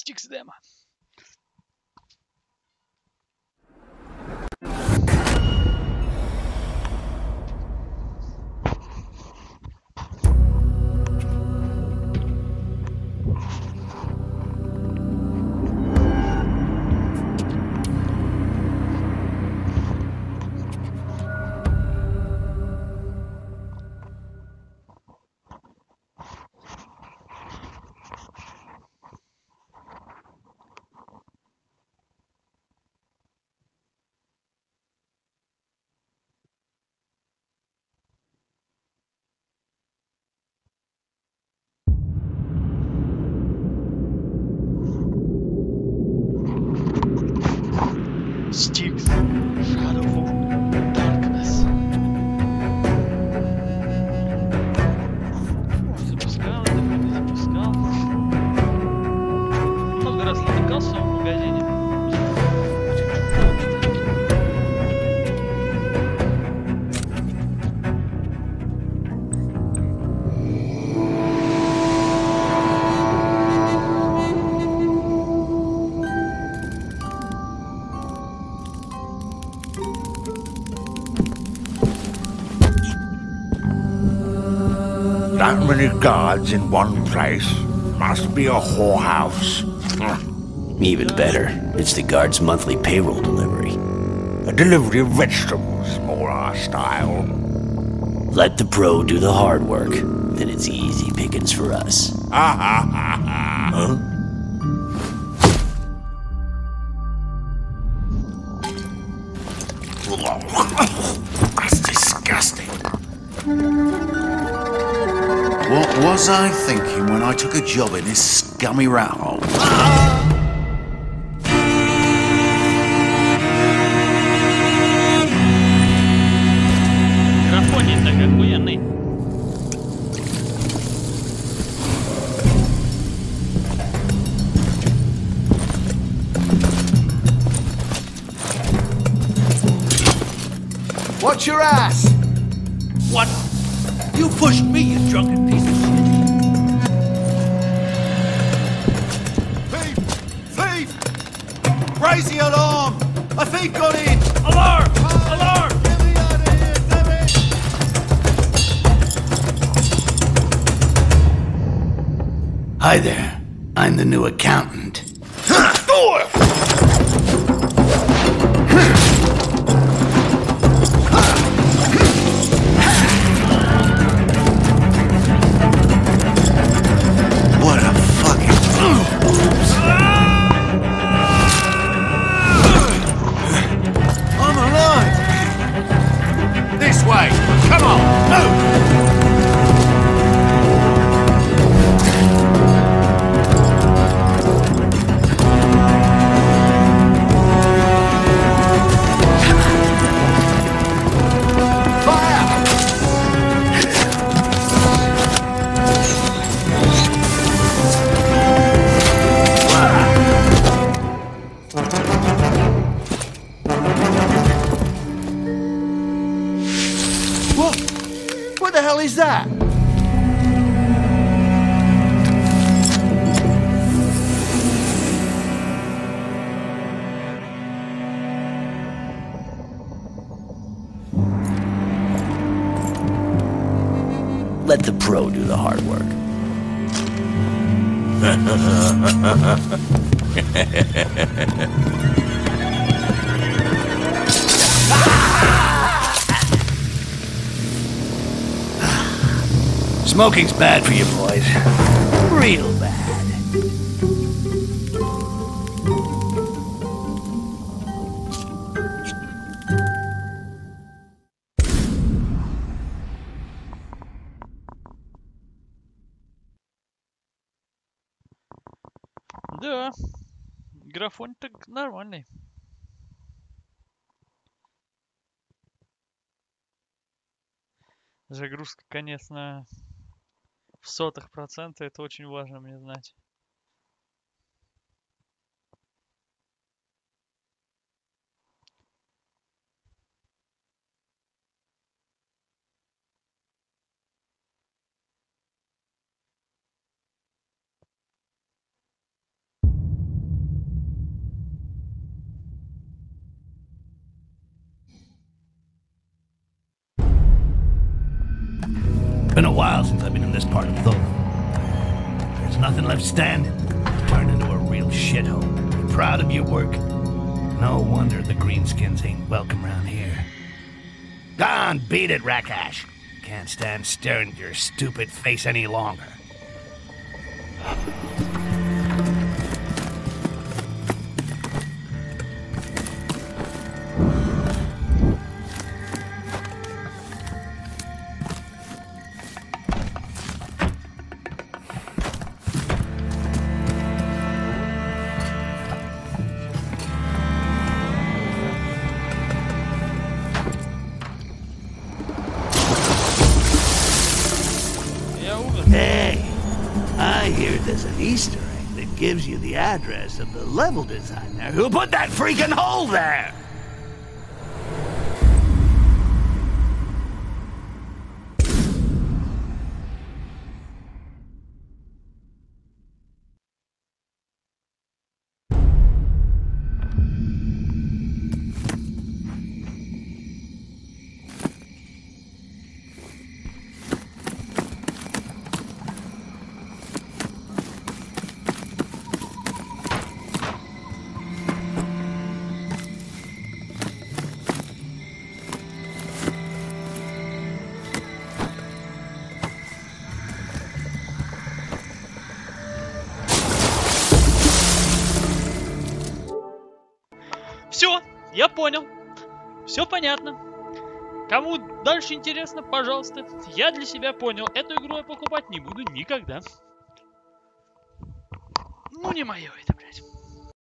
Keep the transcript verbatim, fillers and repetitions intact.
Sticks them. That many guards in one place must be a whorehouse. Even better, it's the guards' monthly payroll delivery. A delivery of vegetables, more our style. Let the pro do the hard work, then it's easy pickings for us. Ha ha ha ha! Huh? What was I thinking when I took a job in this scummy rat hole? Watch your ass! What? You pushed me, you drunken piece of shit! Raise the alarm! A thief got in! Alarm! Alarm! Get me out of here, damn it! Hi there. I'm the new accountant. Let the pro do the hard work. Smoking's bad for you boys. Real bad. Да, графон так нормальный. Загрузка, конечно, в сотых процента, это очень важно мне знать. Been a while since I've been in this part of Thoth. There's nothing left standing. It's turned into a real shithole. I'm proud of your work. No wonder the greenskins ain't welcome around here. Gone, beat it, Rakash. Can't stand staring at your stupid face any longer. Hey, I hear there's an Easter egg that gives you the address of the level designer who put that freaking hole there! Все, я понял. Все понятно. Кому дальше интересно, пожалуйста. Я для себя понял, эту игру я покупать не буду никогда. Ну не мое это, блядь.